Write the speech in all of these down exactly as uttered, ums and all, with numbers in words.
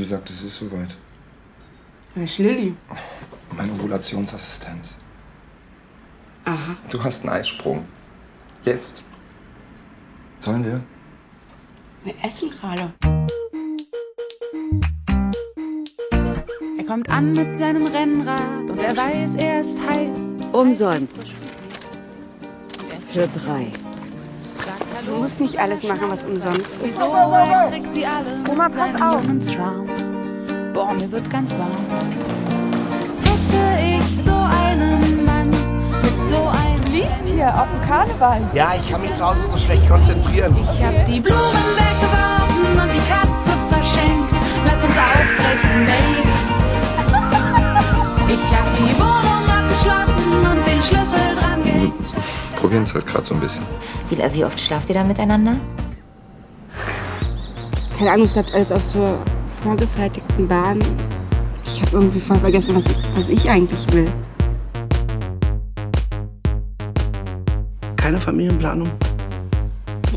gesagt, es ist soweit. Wer ist Lilly? Mein Ovulationsassistent. Aha. Du hast einen Eisprung. Jetzt. Sollen wir? Wir essen gerade. Er kommt an mit seinem Rennrad und er weiß, er ist heiß. Umsonst. Für drei. Du musst nicht alles machen, was umsonst ist. Wieso? Er kriegt sie alle. Oma, pass auf. Boah, mir wird ganz warm. Hätte ich so einen Mann mit so einem... Du liest hier auf dem Karneval. Ja, ich kann mich zu Hause so schlecht konzentrieren. Ich hab die Blumen weggeworfen und die Katze verschenkt. Lass uns aufbrechen, Baby. Ich hab die Wohnung abgeschlossen und den Schlüssel dran gehängt. Probieren es halt gerade so ein bisschen. Wie, wie oft schlaft ihr dann miteinander? Keine Ahnung, es läuft alles auf so vorgefertigten Bahnen. Ich habe irgendwie voll vergessen, was ich, was ich eigentlich will. Keine Familienplanung?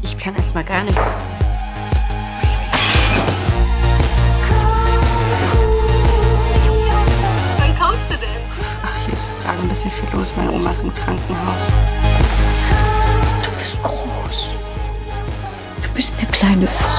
Ich plane erstmal gar nichts. Wann kommst du denn? Ach, hier ist gerade ein bisschen viel los. Meine Oma ist im Krankenhaus. Du bist groß. Du bist eine kleine Frau.